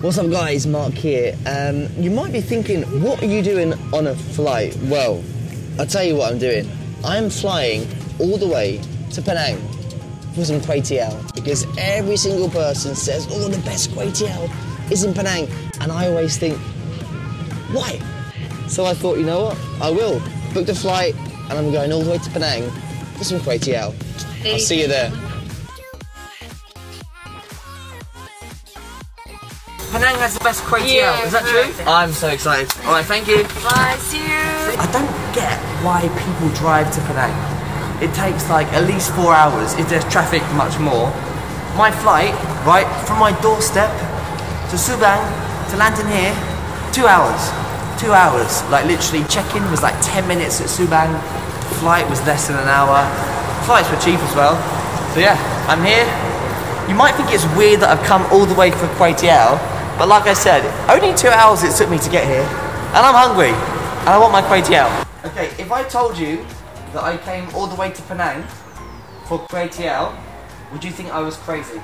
What's up guys, Mark here. You might be thinking, what are you doing on a flight? Well, I'll tell you what I'm doing. I'm flying all the way to Penang for some KUEY TEOW, because every single person says, oh, the best KUEY TEOW is in Penang. And I always think, why? So I thought, you know what, I will. Booked a flight and I'm going all the way to Penang for some KUEY TEOW. I'll see you there. Penang has the best KUEY TEOW, yeah, is that true? I'm so excited. Alright, thank you. Bye, see you. I don't get why people drive to Penang. It takes like at least 4 hours, if there's traffic much more. My flight, right, from my doorstep to Subang to London here, 2 hours. 2 hours. Like literally check-in was like 10 minutes at Subang. Flight was less than an hour. Flights were cheap as well. So yeah, I'm here. You might think it's weird that I've come all the way for KUEY TEOW. But like I said, only 2 hours it took me to get here, and I'm hungry, and I want my KUEY TEOW. Okay, if I told you that I came all the way to Penang for KUEY TEOW, would you think I was crazy?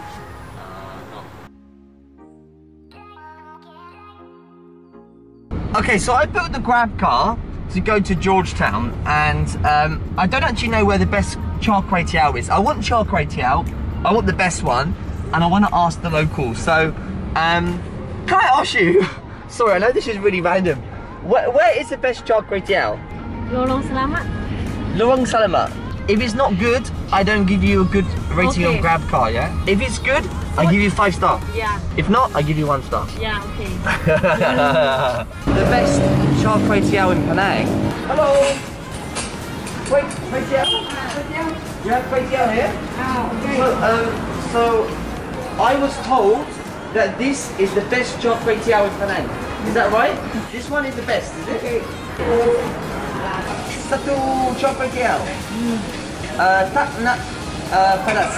No. Okay, so I booked the Grab car to go to Georgetown, and I don't actually know where the best char KUEY TEOW is. I want char KUEY TEOW, I want the best one, and I want to ask the locals. So, can I ask you? Sorry, I know this is really random. Where is the best char KUEY TEOW? Lorong Selamat. Lorong Selamat. If it's not good, I don't give you a good rating on Grab car, yeah? If it's good, I give you 5 star. Yeah. If not, I give you 1 star. Yeah, okay. The best char KUEY TEOW in Penang. Hello. Wait, KUEY TEOW? You have KUEY TEOW here? Oh, okay. So I was told that this is the best char KUEY TEOW in Penang. Is that right? This one is the best, is it? Okay. Satu char KUEY TEOW. Tak nak panas.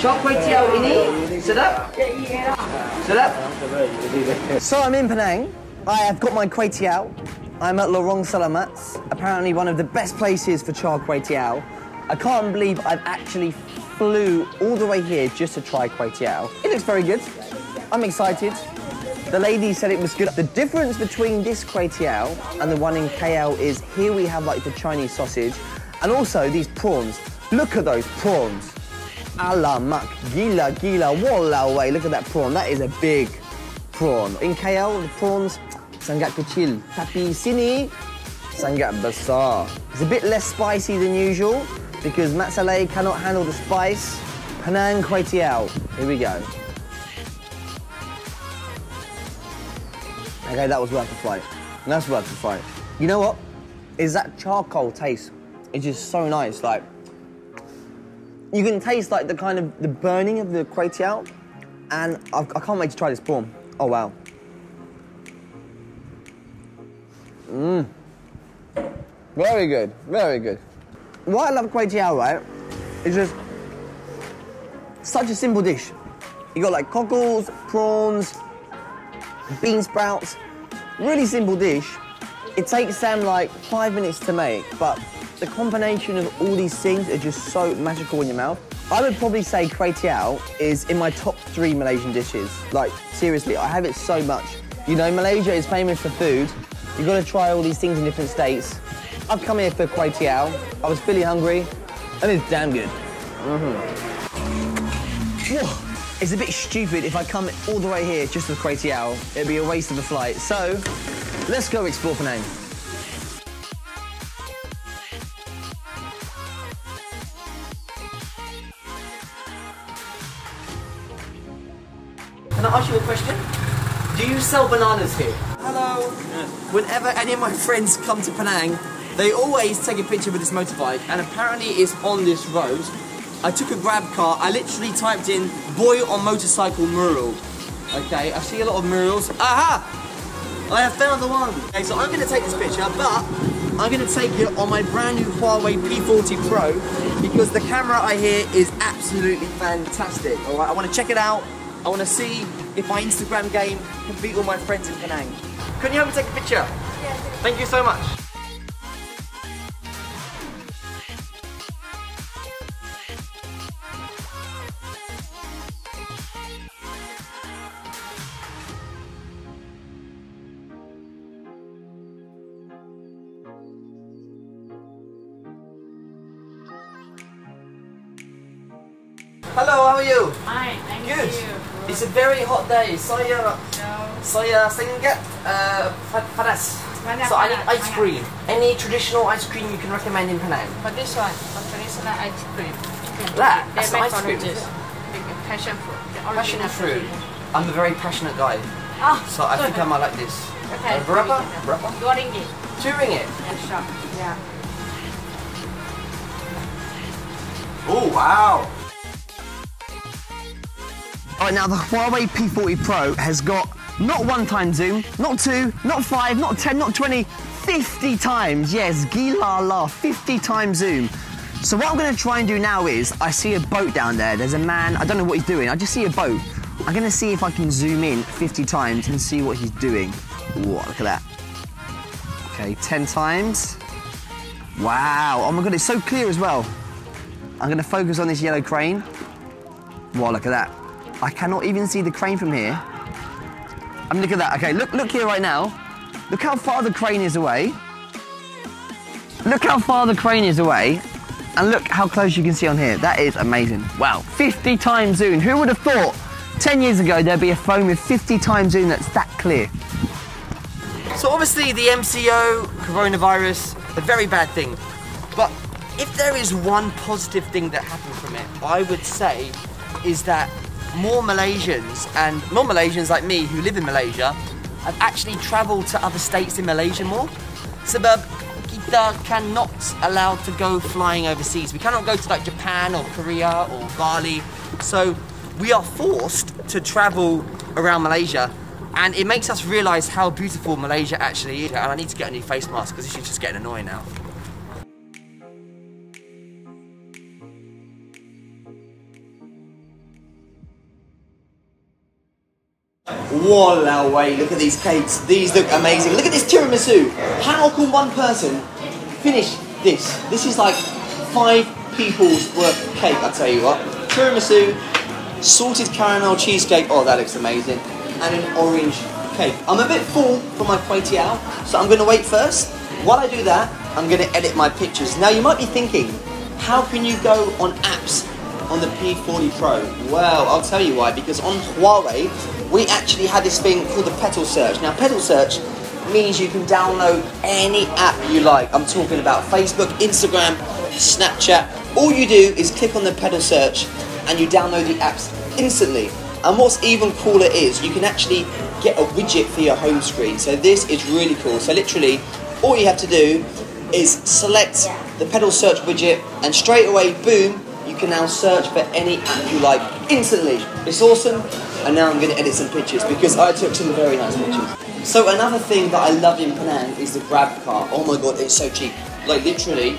Char KUEY TEOW ini sedap? Sedap? So I'm in Penang. I have got my KUEY TEOW. I'm at Lorong Selamat, apparently one of the best places for char KUEY TEOW. I can't believe I've actually flew all the way here just to try KUEY TEOW. It looks very good. I'm excited. The lady said it was good. The difference between this KUEY TEOW and the one in KL is here we have like the Chinese sausage and also these prawns. Look at those prawns. Alamak, gila gila, walaway. Look at that prawn. That is a big prawn. In KL, the prawns sangat kecil. Tapi sini sangat besar. It's a bit less spicy than usual, because Matsaleh cannot handle the spice. Penang KUEY TEOW. Here we go. Okay, that was worth a fight. That's worth a fight. You know what? Is that charcoal taste? It's just so nice. Like you can taste like the kind of the burning of the KUEY TEOW, and I can't wait to try this prawn. Oh wow. Mmm. Very good. Very good. Why I love KUEY TEOW, right? It's just such a simple dish. You got like cockles, prawns, bean sprouts. Really simple dish. It takes them like 5 minutes to make, but the combination of all these things are just so magical in your mouth. I would probably say KUEY TEOW is in my top 3 Malaysian dishes. Like seriously, I have it so much. You know, Malaysia is famous for food. You've got to try all these things in different states. I've come here for KUEY TEOW. I was really hungry, and it's damn good. Mm-hmm. It's a bit stupid if I come all the way here just with KUEY TEOW. It'd be a waste of a flight. So, let's go explore Penang. Can I ask you a question? Do you sell bananas here? Hello. Whenever any of my friends come to Penang, they always take a picture with this motorbike, and apparently it's on this road. I took a Grab car, I literally typed in boy on motorcycle mural. Okay, I see a lot of murals. Aha! I have found the one. Okay, so I'm gonna take this picture, but I'm gonna take it on my brand new Huawei P40 Pro, because the camera I hear is absolutely fantastic. All right, I wanna check it out. I wanna see if my Instagram game can beat all my friends in Penang. Can you help me take a picture? Yes. Thank you so much. Hello, how are you? Hi, I'm good. Good. It's a very hot day. Saya singkat panas. So I need ice cream. Any traditional ice cream you can recommend in Penang? For this one, for traditional ice cream. That? That's ice cream. Passion fruit. Passion fruit. I'm a very passionate guy. Oh, so I think I might like this. Okay. Berapa? Berapa? 2 ringgit. 2 ringgit? Yeah. Oh, wow. Alright, now the Huawei P40 Pro has got not 1 time zoom, not 2, not 5, not 10, not 20, 50 times. Yes, gila la, 50 times zoom. So what I'm going to try and do now is, I see a boat down there. There's a man, I don't know what he's doing, I just see a boat. I'm going to see if I can zoom in 50 times and see what he's doing. Whoa, look at that. Okay, 10 times. Wow, oh my God, it's so clear as well. I'm going to focus on this yellow crane. Wow, look at that. I cannot even see the crane from here. I mean, look at that. Okay, look here right now. Look how far the crane is away. Look how far the crane is away. And look how close you can see on here. That is amazing. Wow, 50 times zoom. Who would have thought 10 years ago there'd be a phone with 50 times zoom that's that clear? So obviously the MCO, coronavirus, a very bad thing. But if there is one positive thing that happened from it, I would say is that more Malaysians and non-Malaysians like me who live in Malaysia have actually travelled to other states in Malaysia more. Sebab kita cannot allow to go flying overseas. We cannot go to like Japan or Korea or Bali. So we are forced to travel around Malaysia, and it makes us realise how beautiful Malaysia actually is. And I need to get a new face mask because this is just getting annoying now. Wallah, way, look at these cakes. These look amazing. Look at this tiramisu. How can one person finish this? This is like 5 people's worth of cake, I'll tell you what. Tiramisu, salted caramel cheesecake. Oh, that looks amazing. And an orange cake. I'm a bit full for my KUEY TEOW, so I'm going to wait first. While I do that, I'm going to edit my pictures. Now, you might be thinking, how can you go on apps on the P40 Pro? Well, I'll tell you why, because on Huawei, we actually had this thing called the Petal Search. Now, Petal Search means you can download any app you like. I'm talking about Facebook, Instagram, Snapchat. All you do is click on the Petal Search and you download the apps instantly. And what's even cooler is you can actually get a widget for your home screen. So this is really cool. So literally, all you have to do is select the Petal Search widget and straight away, boom, you can now search for any app you like instantly. It's awesome, and now I'm going to edit some pictures because I took some very nice pictures. So another thing that I love in Penang is the Grab car. Oh my God, it's so cheap. Like literally,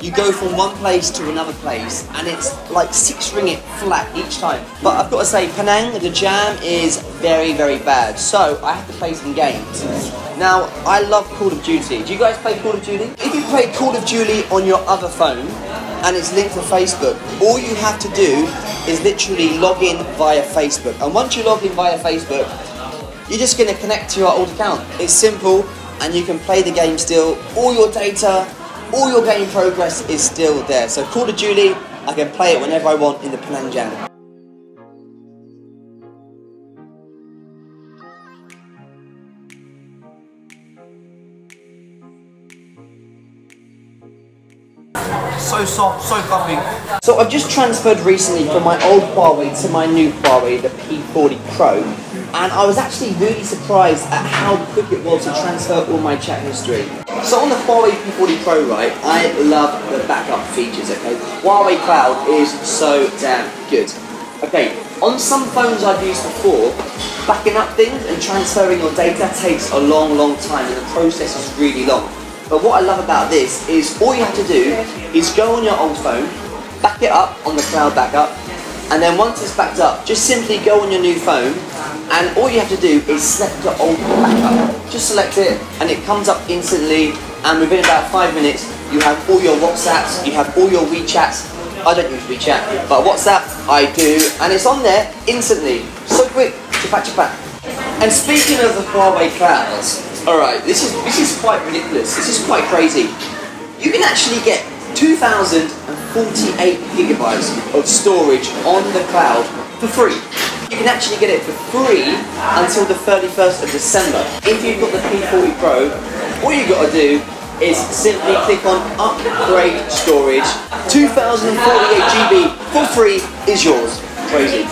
you go from one place to another place and it's like 6 ringgit flat each time. But I've got to say, Penang, the jam is very, very bad. So I have to play some games. Now, I love Call of Duty. Do you guys play Call of Duty? If you play Call of Duty on your other phone, and it's linked to Facebook, all you have to do is literally log in via Facebook. And once you log in via Facebook, you're just going to connect to your old account. It's simple, and you can play the game still. All your data, all your game progress is still there. So Call of Duty, I can play it whenever I want in the Penang Jam. So soft, so fluffy. So I've just transferred recently from my old Huawei to my new Huawei, the P40 Pro, and I was actually really surprised at how quick it was to transfer all my chat history. So on the Huawei P40 Pro, right, I love the backup features, okay? Huawei Cloud is so damn good. Okay, on some phones I've used before, backing up things and transferring your data takes a long, long time, and the process is really long. But what I love about this is all you have to do is go on your old phone, back it up on the cloud backup, and then once it's backed up, just simply go on your new phone, and all you have to do is select the old backup. Just select it, and it comes up instantly, and within about 5 minutes, you have all your WhatsApps, you have all your WeChats. I don't use WeChat, but WhatsApp, I do, and it's on there instantly. So quick, chapat chapat. And speaking of the Huawei clouds, alright, this is quite ridiculous, this is quite crazy. You can actually get 2,050 48 gigabytes of storage on the cloud for free. You can actually get it for free until the 31st of December. If you've got the P40 Pro, all you've got to do is simply click on upgrade storage. 2048 GB for free is yours. Crazy.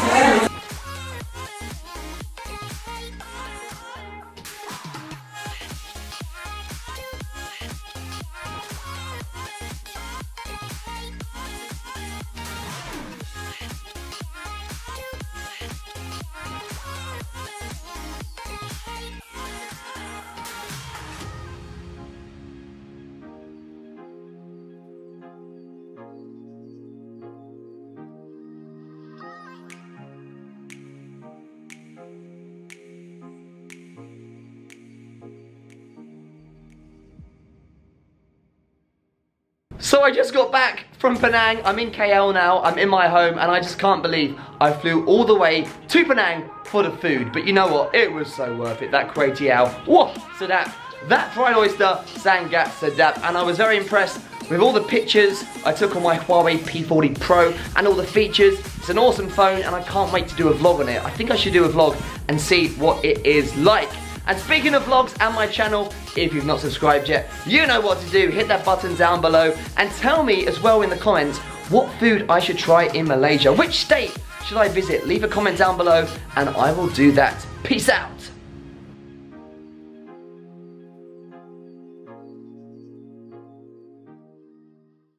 So I just got back from Penang. I'm in KL now, I'm in my home, and I just can't believe I flew all the way to Penang for the food. But you know what, it was so worth it. That KUEY TEOW, whoa, sedap. That fried oyster, sangat sedap. And I was very impressed with all the pictures I took on my Huawei P40 Pro and all the features. It's an awesome phone and I can't wait to do a vlog on it. I think I should do a vlog and see what it is like. And speaking of vlogs and my channel, if you've not subscribed yet, you know what to do. Hit that button down below and tell me as well in the comments what food I should try in Malaysia. Which state should I visit? Leave a comment down below and I will do that. Peace out.